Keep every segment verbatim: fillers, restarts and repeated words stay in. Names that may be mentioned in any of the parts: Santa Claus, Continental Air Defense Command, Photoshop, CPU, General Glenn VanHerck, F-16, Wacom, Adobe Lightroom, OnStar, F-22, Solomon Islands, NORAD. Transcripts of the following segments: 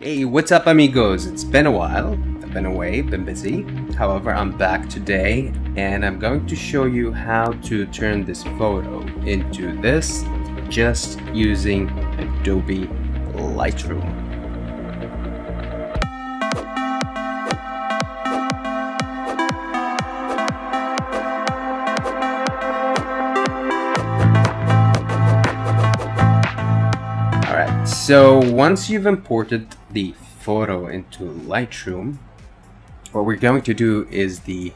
Hey, what's up, amigos? It's been a while. I've been away, been busy. However, I'm back today and I'm going to show you how to turn this photo into this just using Adobe Lightroom. So once you've imported the photo into Lightroom, what we're going to do is the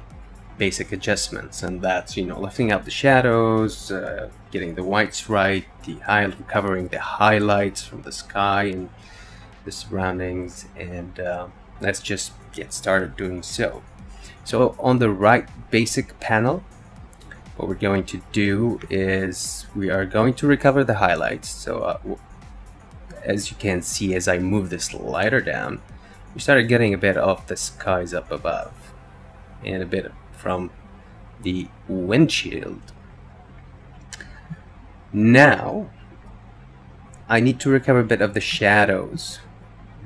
basic adjustments, and that's, you know, lifting out the shadows, uh, getting the whites right, the highlight, covering the highlights from the sky and the surroundings, and uh, let's just get started doing so. So on the right basic panel, what we're going to do is we are going to recover the highlights. So. Uh, As you can see, as I move this slider down, we started getting a bit of the skies up above and a bit from the windshield. Now, I need to recover a bit of the shadows,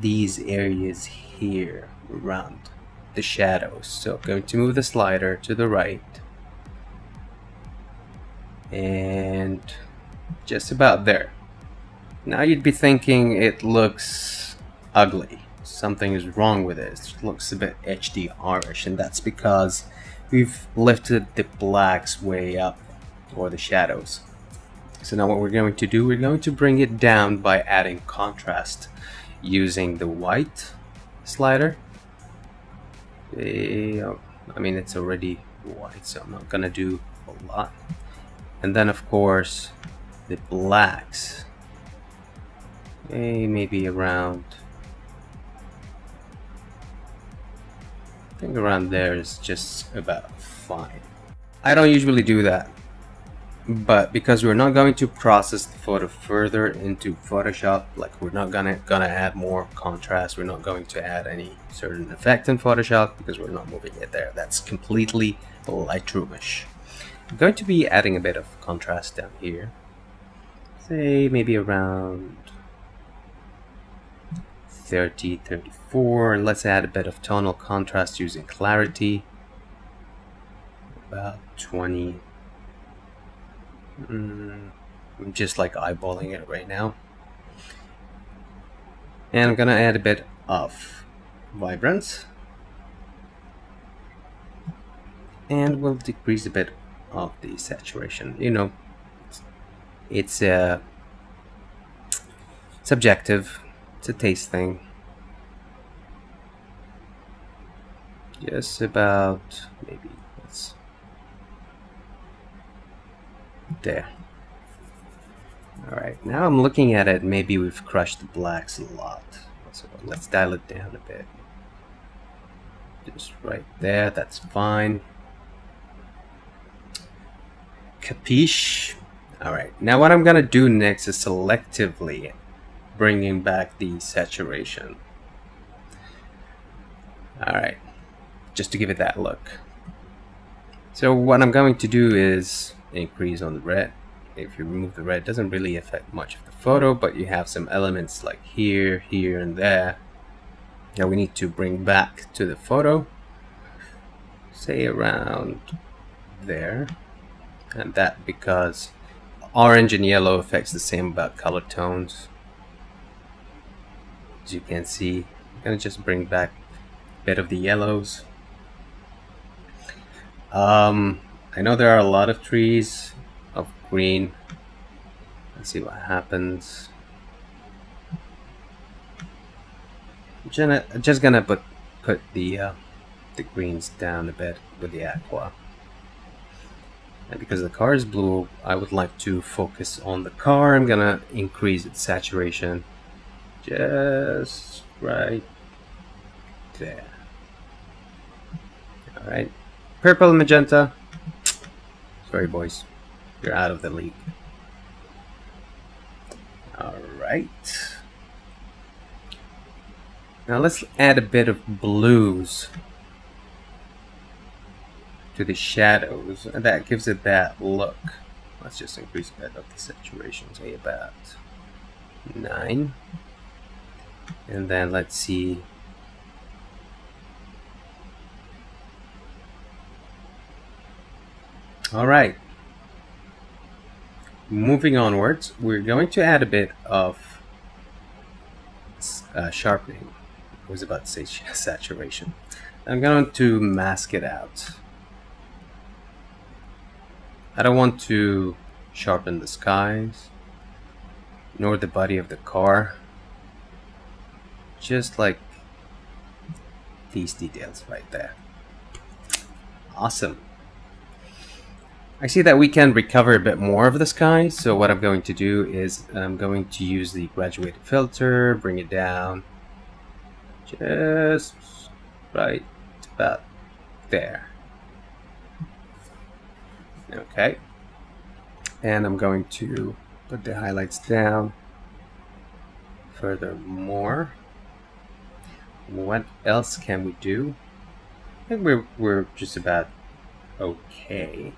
these areas here around the shadows. So I'm going to move the slider to the right and just about there. Now you'd be thinking it looks ugly, something is wrong with it, it looks a bit H D R-ish, and that's because we've lifted the blacks way up, or the shadows. So now what we're going to do, we're going to bring it down by adding contrast using the white slider. I mean, it's already white, so I'm not gonna do a lot. And then of course the blacks. Maybe around, I think around there is just about fine. I don't usually do that, but because we're not going to process the photo further into Photoshop, like we're not gonna gonna add more contrast, we're not going to add any certain effect in Photoshop because we're not moving it there. That's completely Lightroom-ish. I'm going to be adding a bit of contrast down here, say maybe around thirty, thirty-four, and let's add a bit of tonal contrast using clarity, about twenty. mm, I'm just like eyeballing it right now, and I'm gonna add a bit of vibrance, and we'll decrease a bit of the saturation. You know, it's uh, subjective. It's a taste thing. Just about, maybe that's there. All right, now I'm looking at it. Maybe we've crushed the blacks a lot. So let's dial it down a bit. Just right there. That's fine. Capiche? All right. Now what I'm gonna do next is selectively bringing back the saturation. All right, just to give it that look. So what I'm going to do is increase on the red. If you remove the red, it doesn't really affect much of the photo, but you have some elements like here, here, and there that we need to bring back to the photo, say around there. And that because orange and yellow affects the same about color tones. As you can see, I'm gonna just bring back a bit of the yellows. Um, I know there are a lot of trees of green. Let's see what happens. I'm gonna, I'm just gonna put put the uh, the greens down a bit with the aqua. And because the car is blue, I would like to focus on the car. I'm gonna increase its saturation. Just right there. All right, purple and magenta. Sorry, boys, you're out of the league. All right. Now let's add a bit of blues to the shadows, and that gives it that look. Let's just increase a bit of the saturation, say about nine. And then let's see. All right. Moving onwards, we're going to add a bit of uh, sharpening. I was about to say saturation. I'm going to mask it out. I don't want to sharpen the skies, nor the body of the car. Just like these details right there. Awesome. I see that we can recover a bit more of the sky, so what I'm going to do is I'm going to use the graduated filter, bring it down just right about there. Okay, and I'm going to put the highlights down furthermore. What else can we do? I think we're, we're just about okay.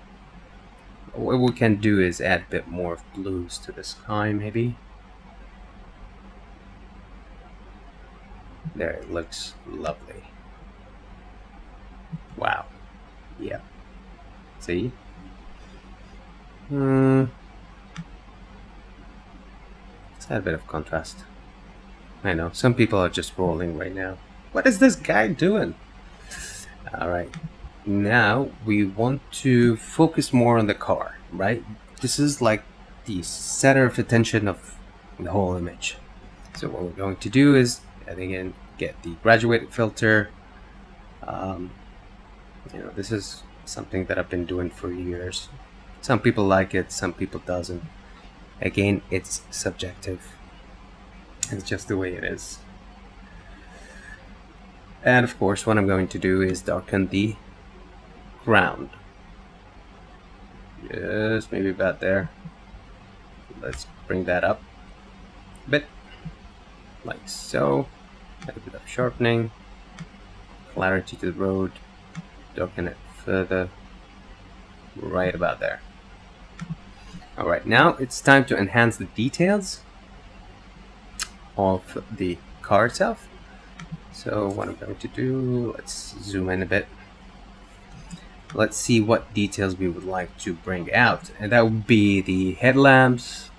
What we can do is add a bit more of blues to the sky, maybe. There, it looks lovely. Wow. Yeah. See? Hmm. Let's add a bit of contrast. I know, some people are just rolling right now. What is this guy doing? Alright. Now we want to focus more on the car, right? This is like the center of attention of the whole image. So what we're going to do is, and again, get the graduated filter. Um, you know, this is something that I've been doing for years. Some people like it, some people doesn't. Again, it's subjective. It's just the way it is. And of course, what I'm going to do is darken the ground. Yes, maybe about there. Let's bring that up a bit, like so. Add a bit of sharpening, clarity to the road, darken it further, right about there. All right, now it's time to enhance the details of the car itself. So what I'm going to do, let's zoom in a bit. Let's see what details we would like to bring out, and that would be the headlamps,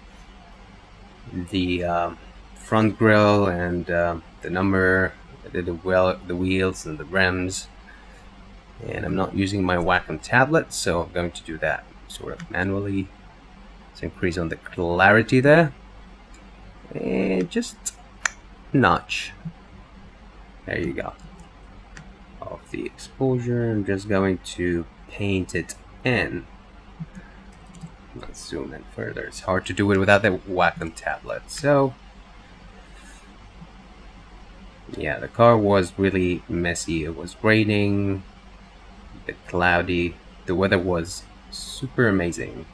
the um, front grille, and uh, the number, the, the, well, the wheels, and the rims. And I'm not using my Wacom tablet, so I'm going to do that sort of manually. Let's increase on the clarity there, and just notch. There you go. Of the exposure, I'm just going to paint it in. Let's zoom in further. It's hard to do it without the Wacom tablet. So yeah, the car was really messy. It was raining, a bit cloudy. The weather was super amazing.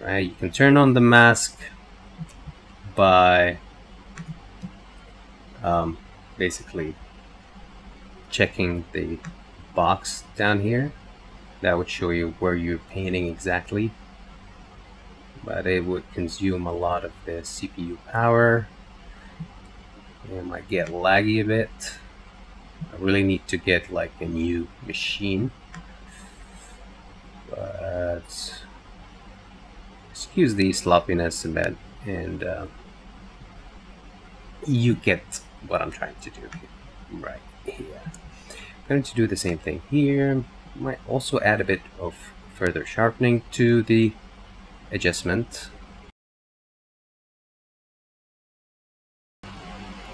All right, you can turn on the mask by um, basically checking the box down here. That would show you where you're painting exactly, but it would consume a lot of the C P U power. It might get laggy a bit. I really need to get like a new machine, but excuse the sloppiness a bit, and uh, you get what I'm trying to do here, right here. I'm going to do the same thing here. Might also add a bit of further sharpening to the adjustment.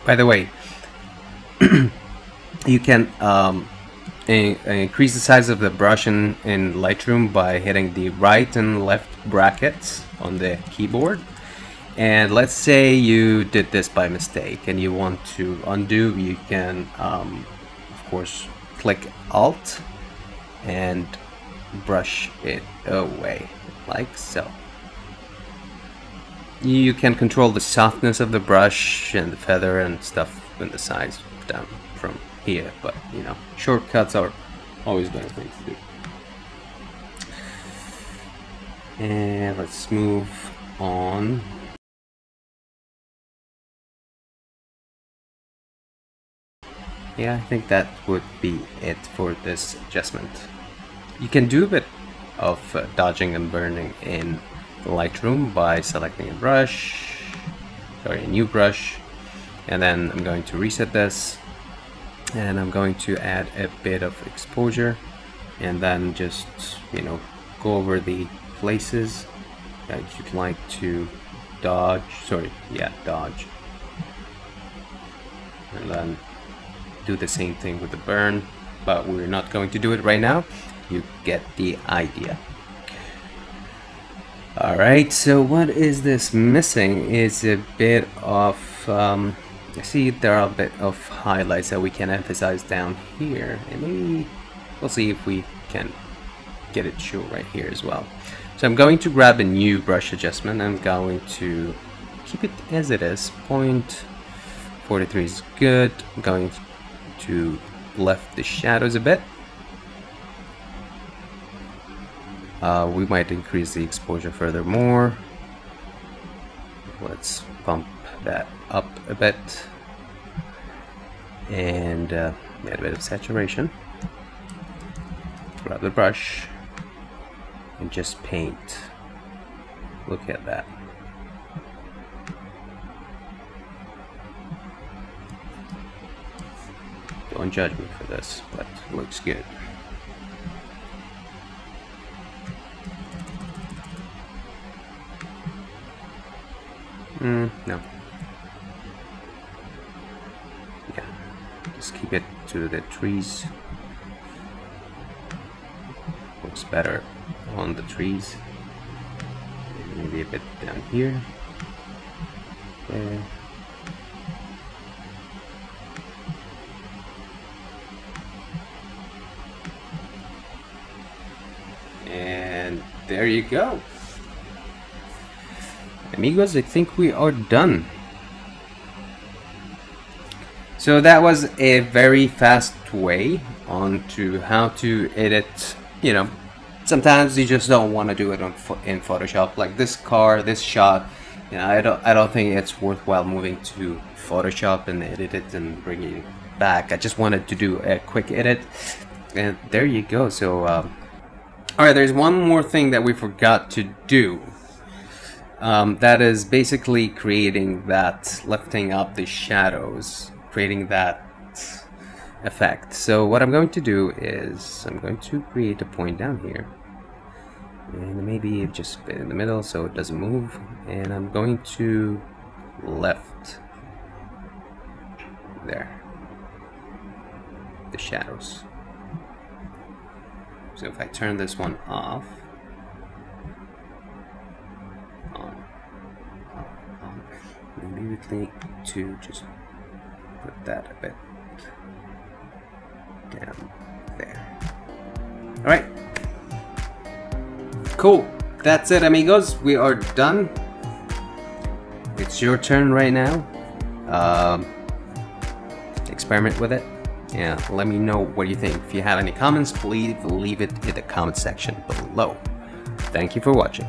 By the way, you can um, in increase the size of the brush in, in Lightroom by hitting the right and left brackets on the keyboard. And let's say you did this by mistake and you want to undo, you can, um, of course, click Alt and brush it away, like so. You can control the softness of the brush and the feather and stuff and the size down from here, but you know, shortcuts are always better things to do. And let's move on. Yeah, I think that would be it for this adjustment. You can do a bit of uh, dodging and burning in Lightroom by selecting a brush, sorry, a new brush, and then I'm going to reset this, and I'm going to add a bit of exposure, and then just, you know, go over the places that you'd like to dodge, sorry, yeah, dodge, and then do the same thing with the burn, but we're not going to do it right now. You get the idea. All right, so what is this missing is a bit of, um, see, there are a bit of highlights that we can emphasize down here, and maybe we'll see if we can get it show right here as well. So I'm going to grab a new brush adjustment. I'm going to keep it as it is. zero point four three is good. I'm going to left the shadows a bit. Uh, we might increase the exposure furthermore. Let's bump that up a bit and uh, add a bit of saturation. Grab the brush and just paint. Look at that. Don't judge me for this, but it looks good. Mm, no. Yeah. Just keep it to the trees. Looks better on the trees. Maybe a bit down here. There. And there you go. Amigos, I think we are done. So that was a very fast way on to how to edit. You know, sometimes you just don't want to do it on, in Photoshop, like this car, this shot. You know, I don't, I don't think it's worthwhile moving to Photoshop and edit it and bring it back. I just wanted to do a quick edit, and there you go. So, um, all right, there's one more thing that we forgot to do. Um, that is basically creating that, lifting up the shadows, creating that effect. So what I'm going to do is I'm going to create a point down here, and maybe just in the middle so it doesn't move, and I'm going to lift there the shadows. So if I turn this one off, maybe we need to just put that a bit down there. All right, cool. That's it, amigos. We are done. It's your turn right now. Um, experiment with it. Yeah, let me know what you think. If you have any comments, please leave it in the comment section below. Thank you for watching.